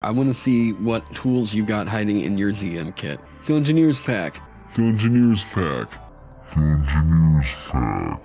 I want to see what tools you got hiding in your DM kit. Dungeoneer's Pack. Dungeoneer's Pack. Dungeoneer's Pack.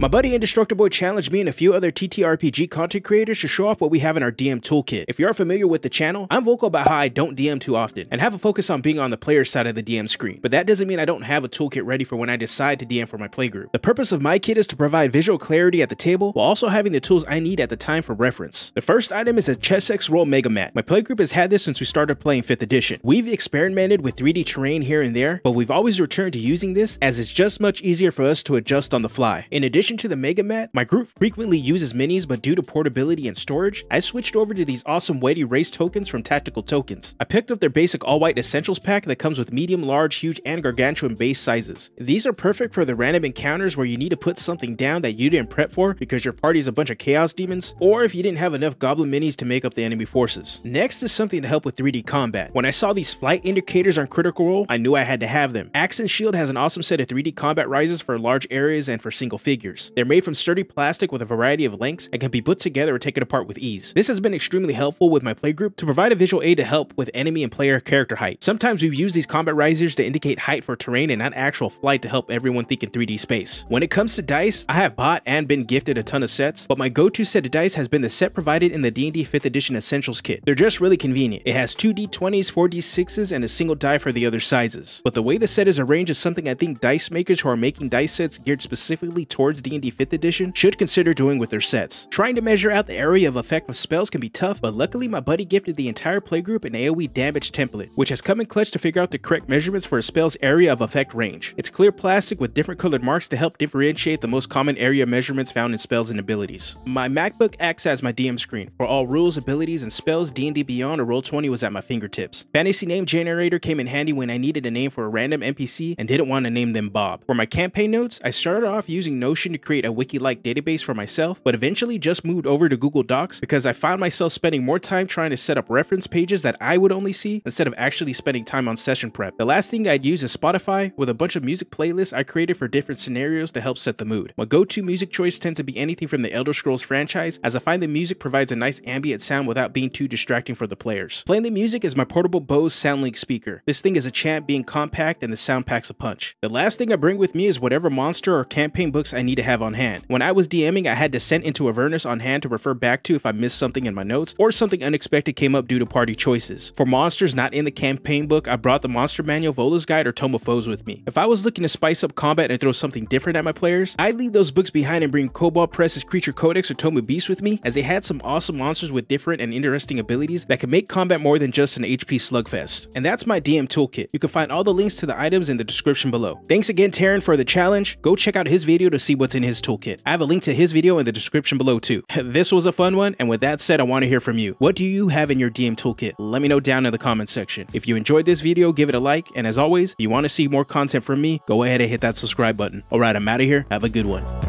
My buddy Indestructoboy challenged me and a few other TTRPG content creators to show off what we have in our DM toolkit. If you are familiar with the channel, I'm vocal about how I don't DM too often and have a focus on being on the player's side of the DM screen, but that doesn't mean I don't have a toolkit ready for when I decide to DM for my playgroup. The purpose of my kit is to provide visual clarity at the table while also having the tools I need at the time for reference. The first item is a Chessex Roll Mega Mat. My playgroup has had this since we started playing 5th edition. We've experimented with 3D terrain here and there, but we've always returned to using this as it's just much easier for us to adjust on the fly. In addition to the Mega Mat, my group frequently uses minis, but due to portability and storage, I switched over to these awesome weighty race tokens from Tactical Tokens. I picked up their basic all-white essentials pack that comes with medium, large, huge, and gargantuan base sizes. These are perfect for the random encounters where you need to put something down that you didn't prep for because your party's a bunch of chaos demons, or if you didn't have enough goblin minis to make up the enemy forces. Next is something to help with 3D combat. When I saw these flight indicators on Critical Role, I knew I had to have them. Axe and Shield has an awesome set of 3D combat rises for large areas and for single figures. They're made from sturdy plastic with a variety of lengths and can be put together or taken apart with ease. This has been extremely helpful with my playgroup to provide a visual aid to help with enemy and player character height. Sometimes we've used these combat risers to indicate height for terrain and not actual flight to help everyone think in 3D space. When it comes to dice, I have bought and been gifted a ton of sets, but my go-to set of dice has been the set provided in the D&D 5th Edition essentials kit. They're just really convenient. It has 2 D20s, 4 D6s, and a single die for the other sizes. But the way the set is arranged is something I think dice makers who are making dice sets geared specifically towards D&D 5th edition should consider doing with their sets. Trying to measure out the area of effect of spells can be tough, but luckily my buddy gifted the entire playgroup an AOE damage template, which has come in clutch to figure out the correct measurements for a spell's area of effect range. It's clear plastic with different colored marks to help differentiate the most common area measurements found in spells and abilities. My MacBook acts as my DM screen. For all rules, abilities, and spells, D&D Beyond or Roll20 was at my fingertips. Fantasy Name Generator came in handy when I needed a name for a random NPC and didn't want to name them Bob. For my campaign notes, I started off using Notion to create a wiki-like database for myself, but eventually just moved over to Google Docs because I found myself spending more time trying to set up reference pages that I would only see instead of actually spending time on session prep. The last thing I'd use is Spotify with a bunch of music playlists I created for different scenarios to help set the mood. My go-to music choice tends to be anything from the Elder Scrolls franchise, as I find the music provides a nice ambient sound without being too distracting for the players. Playing the music is my portable Bose SoundLink speaker. This thing is a champ, being compact, and the sound packs a punch. The last thing I bring with me is whatever monster or campaign books I need to have on hand. When I was DMing, I had Descent into Avernus on hand to refer back to if I missed something in my notes or something unexpected came up due to party choices. For monsters not in the campaign book, I brought the monster manual, Volo's Guide, or Tome of Foes with me. If I was looking to spice up combat and throw something different at my players, I'd leave those books behind and bring Cobalt Press's Creature Codex or Tome of Beasts with me, as they had some awesome monsters with different and interesting abilities that could make combat more than just an HP slugfest. And that's my DM toolkit. You can find all the links to the items in the description below. Thanks again, Taren, for the challenge. Go check out his video to see what's in his toolkit. I have a link to his video in the description below too. This was a fun one, and with that said, I want to hear from you. What do you have in your DM toolkit? Let me know down in the comments section. If you enjoyed this video, give it a like, and as always, if you want to see more content from me, go ahead and hit that subscribe button. Alright, I'm out of here. Have a good one.